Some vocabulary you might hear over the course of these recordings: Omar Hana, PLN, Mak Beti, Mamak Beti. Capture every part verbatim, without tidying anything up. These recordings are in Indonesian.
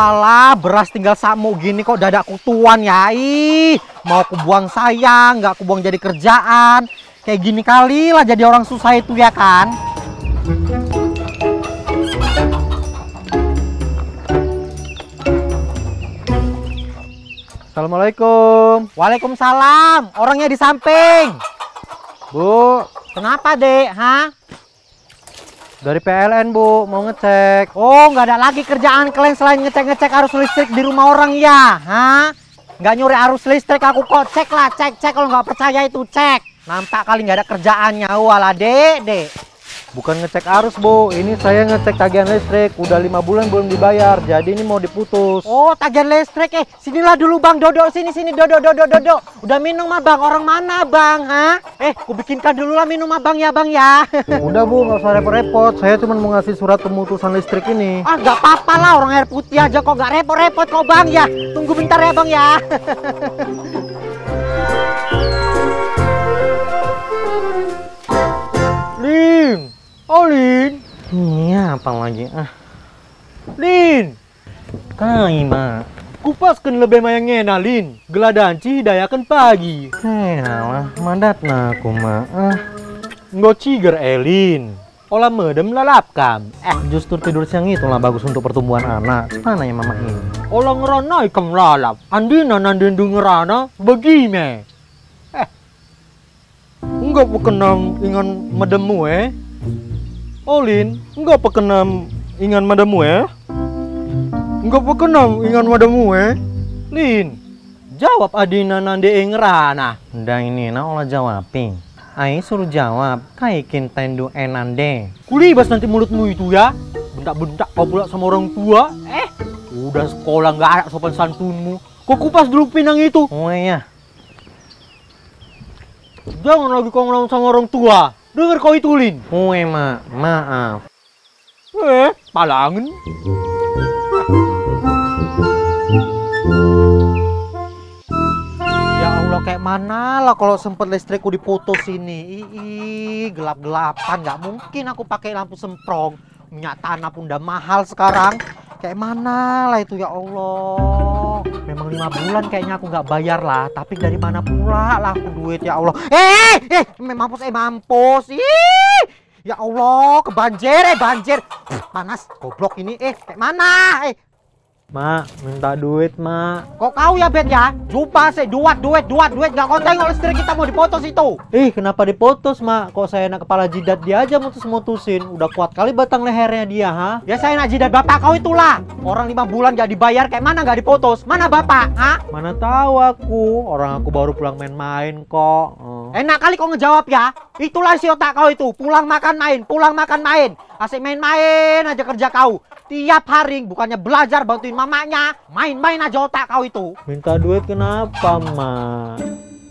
Walah, beras tinggal samu gini kok dadaku tuan ya. Ih, mau aku buang sayang, nggak aku buang jadi kerjaan. Kayak gini kali lah jadi orang susah itu ya kan. Assalamualaikum. Waalaikumsalam. Orangnya di samping. Bu, kenapa dek? Hah? Dari P L N bu, mau ngecek. Oh, nggak ada lagi kerjaan kalian selain ngecek-ngecek arus listrik di rumah orang ya? Hah? Nggak nyuri arus listrik aku kok. Cek lah, cek, cek. Kalau nggak percaya itu cek. Nampak kali nggak ada kerjaannya. Walah dek, dek. Bukan ngecek arus bu, ini saya ngecek tagihan listrik. Udah lima bulan belum dibayar, jadi ini mau diputus. Oh, tagihan listrik, eh sinilah dulu bang, dodok sini sini, dodok dodok dodok. Udah minum mah bang, orang mana bang, ha? Eh, kubikinkan dulu lah minum mah bang ya bang ya. Udah bu, nggak usah repot-repot, saya cuma mau ngasih surat pemutusan listrik ini. Ah, nggak apa-apa lah, orang air putih aja kok nggak repot-repot kok bang ya. Tunggu bentar ya bang ya. Lin. Oh Lin, ini apa lagi ah? Lin, kai mak, kupaskan lebih mayangnya na Lin, geladanci hidayakan pagi. Elah, mandat na aku mak ah. Ngociger Elin, olah medem lalapkan. Eh, justru tidur siang itu lah bagus untuk pertumbuhan anak. Mana ya mama ini? Olah ngeranai kang lalap, andina nandendung ngerana begime. Enggak pekenam ingan mademu eh. Olin, enggak pekenam ingan mademu eh. Enggak pekenam ingan mademu eh. Lin, jawab adina nande engrana. Dan ini na olah jawabin. Ai suruh jawab, kaikin tendu enande. Kulibas nanti mulutmu itu ya. Bentak-bentak kau pula sama orang tua. Eh, udah sekolah enggak ada sopan santunmu. Kau kupas dulu pinang itu. Oh iya. Jangan lagi kau ngelawan sama orang tua. Dengar kau itu, Lin. Oh, emak. Maaf. Eh, palangin. Ya Allah, kayak mana lah kalau sempat listrikku diputus ini. Ih, gelap-gelapan. Gak mungkin aku pakai lampu semprong. Minyak tanah pun udah mahal sekarang. Kayak mana lah itu ya Allah. Memang lima bulan kayaknya aku nggak bayar lah. Tapi dari mana pula lah aku duit ya Allah. Eh, eh, mampus, eh mampus. Ih, ya Allah, kebanjir, eh banjir. Panas, goblok ini. Eh, kayak mana? Eh, mak, minta duit mak. Kok kau ya bet ya? Jumpa sih, duat, duit, duat, duit. Nggak kau tengok listrik kita mau dipotos itu. Ih, kenapa dipotos mak? Kok saya enak kepala jidat dia aja mutus-mutusin. Udah kuat kali batang lehernya dia, ha? Ya saya enak jidat bapak kau itulah. Orang lima bulan gak dibayar, kayak mana gak dipotos? Mana bapak, ha? Mana tahu aku. Orang aku baru pulang main-main kok. Hmm. Enak kali kau ngejawab ya. Itulah si otak kau itu. Pulang makan main, pulang makan main. Asik main-main aja kerja kau. Tiap hari bukannya belajar bantuin mamanya, main-main aja otak kau itu. Minta duit kenapa, Ma?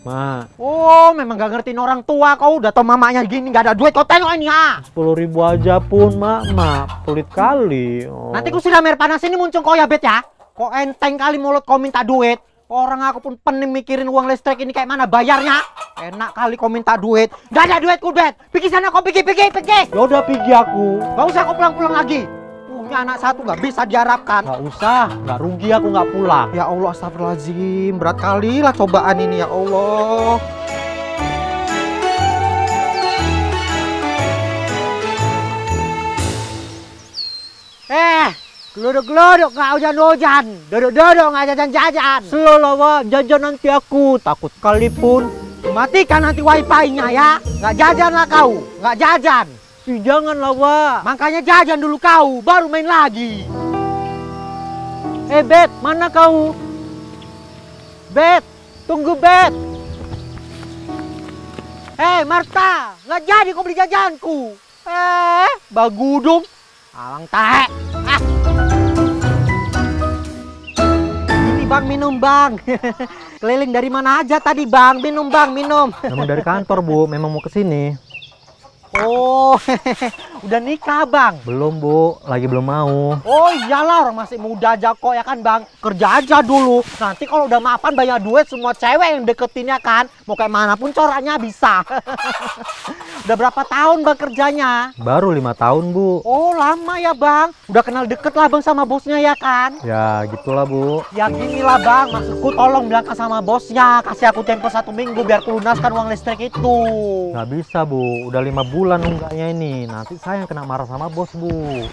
Ma. Oh, memang gak ngertiin orang tua kau. Udah tau mamanya gini gak ada duit, kau tengok ini ya. sepuluh ribu aja pun, Ma. Ma, pelit kali. Oh. Nanti ku siram air panas ini muncung kau ya, Bet ya. Kau enteng kali mulut kau minta duit. Orang aku pun pening mikirin uang listrik ini kayak mana bayarnya. Enak kali kau minta duit. Gak ada duitku, Bet. Pergi sana kau, pergi, pergi, pergi. Yaudah, pergi aku. Gak usah kau pulang-pulang lagi. Punya anak satu gak bisa diharapkan. Gak usah, gak rugi aku gak pulang. Ya Allah, astagfirullahaladzim. Berat kali lah cobaan ini ya Allah. Eh, geluduk-geluduk gak hujan-hujan. Duduk-duduk gak jajan-jajan. Selalu jajan nanti aku. Takut kali pun. Matikan nanti wifi-nya ya. Gak jajan lah kau. Gak jajan. Jangan lawa. Makanya jajan dulu kau, baru main lagi. Eh, Bet, mana kau? Bet, tunggu Bet. Eh, Marta, nggak jadi kau beli jajanku. Eh, bagudung. Alang tahe. Ah. Ini bang, minum bang. Keliling dari mana aja tadi bang? Minum bang, minum. Memang dari kantor bu, memang mau kesini. Oh, udah nikah, Bang? Belum, Bu. Lagi belum mau. Oh iyalah, orang masih muda aja kok, ya kan, Bang? Kerja aja dulu. Nanti kalau udah mapan banyak duit, semua cewek yang deketinnya kan. Mau kayak mana pun coraknya bisa. Udah berapa tahun, Bang, kerjanya? Baru lima tahun, Bu. Oh, lama ya, Bang. Udah kenal deket lah, Bang, sama bosnya, ya kan? Ya, gitulah, Bu. Ya, ginilah, Bang. Maksudku tolong bilangkan sama bosnya. Kasih aku tempo satu minggu biar kulunaskan uang listrik itu. Nggak bisa, Bu. Udah lima bulan nunggaknya ini, nanti saya yang kena marah sama bos, Bu.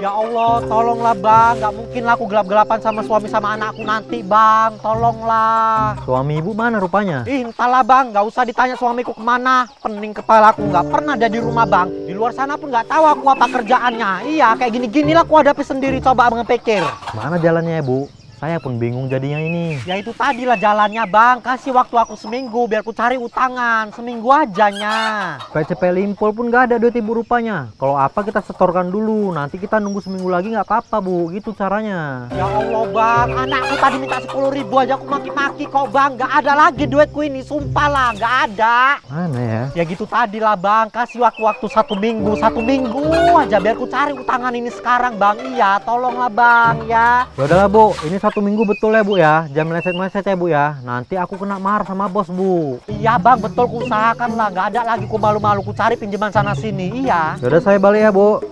Ya Allah, tolonglah, Bang. Gak mungkin lah aku gelap-gelapan sama suami sama anakku nanti, Bang. Tolonglah. Suami ibu mana rupanya? Ih, entahlah, Bang. Gak usah ditanya suamiku kemana. Pening kepala aku, gak pernah ada di rumah, Bang. Di luar sana pun gak tahu aku apa kerjaannya. Iya, kayak gini-ginilah aku hadapi sendiri. Coba Abang pikir. Mana jalannya, Bu? Saya pun bingung jadinya ini. Ya itu tadilah jalannya, Bang. Kasih waktu aku seminggu biar ku cari utangan. Seminggu ajanya. P C P Limpol pun gak ada duit, Ibu, rupanya. Kalau apa kita setorkan dulu. Nanti kita nunggu seminggu lagi gak apa-apa, Bu. Gitu caranya. Ya Allah, Bang. Anakku tadi minta sepuluh ribu aja aku maki-maki kok, Bang. Gak ada lagi duitku ini. Sumpah lah, gak ada. Mana ya? Ya gitu tadilah, Bang. Kasih waktu-waktu satu minggu. Satu minggu aja biar ku cari utangan ini sekarang, Bang. Iya, tolonglah, Bang. Ya. Ya udahlah, Bu. Ini satu minggu betul ya, Bu, ya. Jangan meleset-meleset ya, Bu, ya. Nanti aku kena marah sama bos, Bu. Iya, Bang, betul, ku usahakan lah. Gak ada lagi ku malu-malu, ku cari pinjaman sana sini. Iya. Yaudah, saya balik ya, Bu.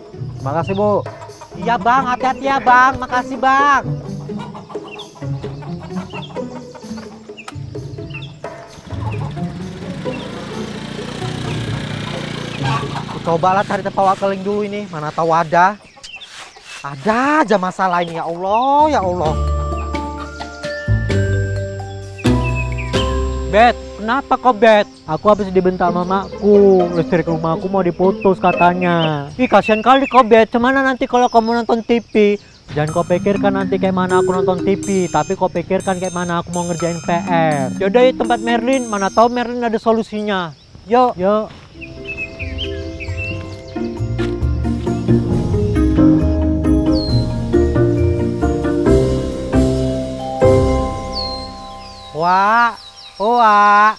Makasih, Bu. Iya, Bang, hati-hati ya, Bang. Makasih, Bang. Cobalah cari tempat wakeling dulu ini, mana tahu ada. Ada aja masalah ini, ya Allah, ya Allah. Bet, kenapa kok, Bet? Aku habis dibentak mamaku. Listrik rumahku mau diputus katanya. Ih, kasihan kali kok, Bet. Cemana nanti kalau kamu nonton T V? Jangan kau pikirkan nanti kayak mana aku nonton T V, tapi kau pikirkan kayak mana aku mau ngerjain P R. Yaudah, ya tempat Merlin. Mana tahu Merlin ada solusinya. Yuk, yuk. Wah. Oh, Wak.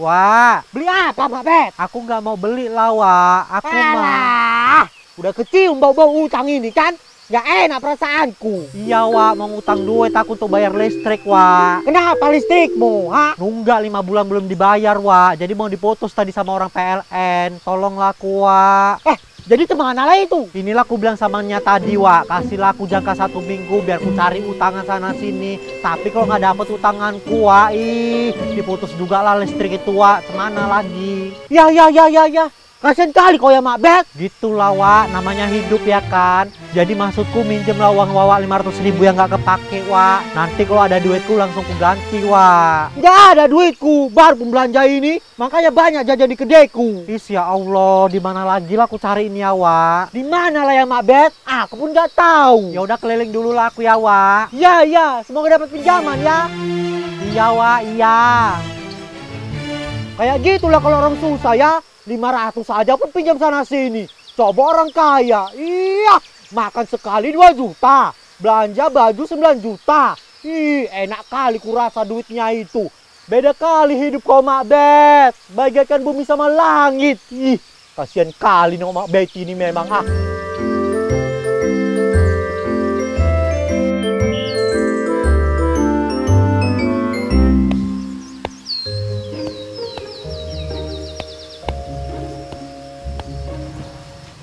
Wak. Beli apa, Mbak Bet? Aku nggak mau beli lah, Wak. Aku mah. Udah kecium bau-bau utang ini, kan? Nggak enak perasaanku. Iya, Wak. Mau ngutang duit aku untuk bayar listrik, Wak. Kenapa listrikmu, ha? Nunggak lima bulan belum dibayar, Wak. Jadi mau diputus tadi sama orang P L N. Tolonglah aku, Wak. Eh, jadi kemana lah itu? Inilah aku bilang samanya tadi, Wak. Kasihlah aku jangka satu minggu biar ku cari utangan sana-sini. Tapi kalau nggak dapet utanganku, Wak, ih, diputus juga lah listrik itu, Wak. Kemana lagi? Ya, ya, ya, ya, ya. Kasian kali kau ya, Mak Bet. Gitulah, Wak. Namanya hidup, ya kan? Jadi maksudku minjemlah uang Wawa lima ratus ribu yang nggak kepake, Wak. Nanti kalau ada duitku langsung ku ganti, Wak. Nggak ada duitku. Baru pembelanja ini. Makanya banyak jajan di kedaiku. Is, ya Allah, di mana lagi lah aku cari ini ya, Wak? Di mana lah ya, Mak Bet? Aku pun nggak tahu. Ya udah keliling dulu lah aku ya, Wak. Ya, ya, semoga dapat pinjaman ya. Iya, Wak, iya. Kayak gitulah kalau orang susah ya. lima ratus aja pun pinjam sana sini. Coba orang kaya. Iya, makan sekali dua juta, belanja baju sembilan juta. Ih, enak kali kurasa duitnya itu. Beda kali hidup kau, Mak Bet. Bagaikan bumi sama langit. Ih, kasihan kali nih Mak Bet ini memang, ah.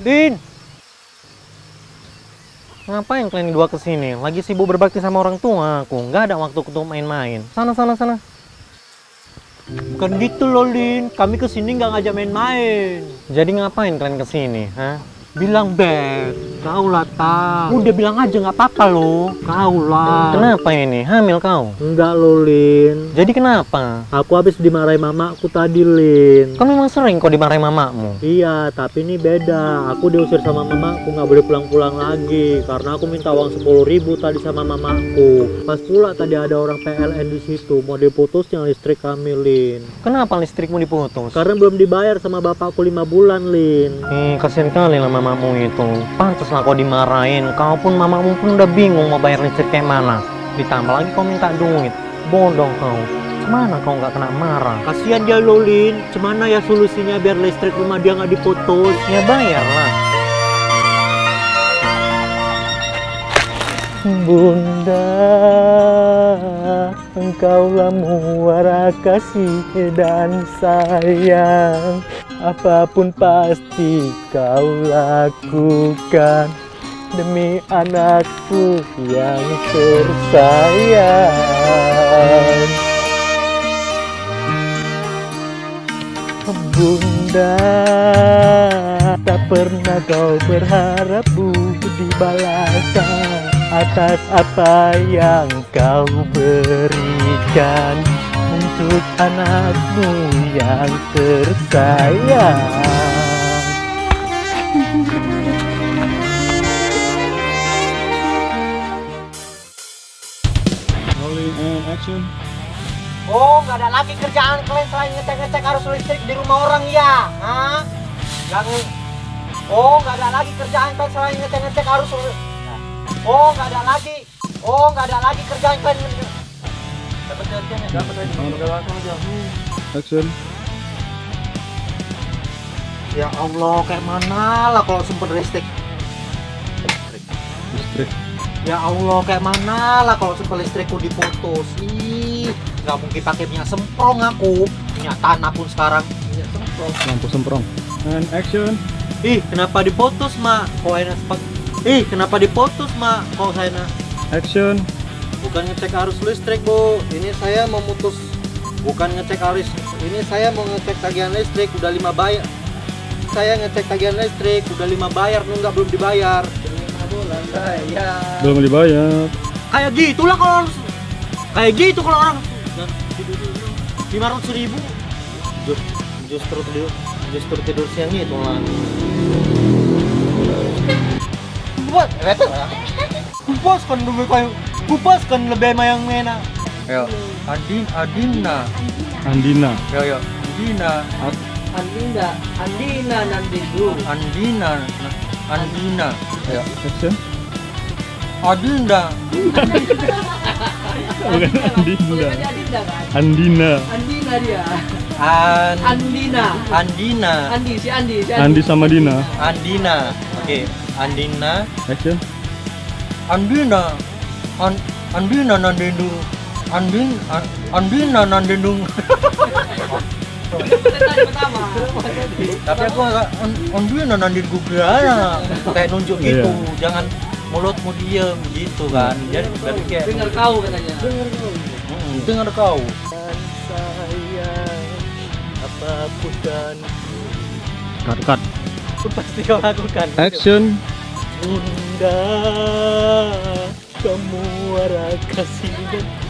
Din. Ngapain kalian dua kesini? Lagi sibuk berbakti sama orang tua aku. Nggak ada waktu untuk main-main. Sana, sana, sana. Bukan gitu loh, Lin. Kami kesini nggak ngajak main-main. Jadi ngapain kalian kesini? Hah? Bilang, Bet. Kau lah, Ta. Udah bilang aja, nggak apa-apa loh. Kau lah. Kenapa ini? Hamil kau? Enggak loh, Lin. Jadi kenapa? Aku habis dimarahin mamaku tadi, Lin. Kau memang sering kok dimarahin mamamu? Iya, tapi ini beda. Aku diusir sama mamaku, nggak boleh pulang-pulang lagi. Karena aku minta uang sepuluh ribu tadi sama mamaku. Pas pula tadi ada orang P L N di situ. Mau diputusnya listrik kami, Lin. Kenapa listrikmu diputus? Karena belum dibayar sama bapakku lima bulan, Lin. Hmm, kasihan kali lah mamamu itu. Pantes lah kau dimarahin. Kau pun mamamu pun udah bingung mau bayar listrik kayak mana. Ditambah lagi kau minta duit. Bodoh kau. mana kau nggak kena marah? Kasihan dia lolin. Gimana ya solusinya biar listrik rumah dia nggak dipotong? Ya bayarlah. Bunda, engkaulah muara kasih dan sayang. Apapun pasti kau lakukan demi anakku yang tersayang. Bunda, tak pernah kau berharap budi balasan atas apa yang kau berikan untuk anakmu yang tersayang. Oh, nggak ada lagi kerjaan kalian selain ngecek-ngecek arus listrik di rumah orang ya? Hah? Yang... Oh, nggak ada lagi kerjaan kalian selain ngecek-ngecek arus listrik. Oh, nggak ada lagi. Oh, nggak ada lagi kerjaan kalian. Dapat kerjaan ya? Dapat aja. Action. Ya Allah, kayak mana lah kalau sumber listrik? Listrik. Ya Allah, kayak mana lah kalau sumber listrikku diputus? Ih, nggak mungkin pakai minyak semprong aku. Minyak tanah pun sekarang. Minyak semprong. Lampu semprong. And action. Ih, kenapa diputus, Mak? Kok enak sepak. Ih, kenapa diputus, Mak? Kok saya nak? Action. Bukan ngecek arus listrik, Bu. Ini saya memutus. Bukan ngecek arus. Ini saya mau ngecek tagihan listrik. Udah lima bayar. Saya ngecek tagihan listrik. Udah lima bayar. Nunggak belum dibayar. Bulan bayar. Belum dibayar. Kayak gitulah kalau harus. Kayak gitu kalau orang. Lima ratus ribu. Justru tidur. Justru tidur siang itu lah. Kupas, betul. Kupas kan lebih kayu, kupas kan lebih mayang mena. Yo, Adin, Adina, Andina. Yo yo, Andina, Andina, Andina nanti dulu. Andina, Andina. Yo, action. Adinda. Bukan Andinda. Andina. Andina dia. Andina. Andina. Andi si Andi. Andi sama Dina. Andina. Oke. Andina. Action. Andina. An Andina Nandendung. Andin Andina Nandendung. Tapi aku agak Andina Nandendung gara kayak nunjuk gitu. Jangan mulutmu diem gitu kan. Jadi kayak dengar kau katanya. Dengar kau. Hmm, dengar kau. Sayang apapun dan cut cut. Pasti kau lakukan. Action. Bunda, kamu arah kasih.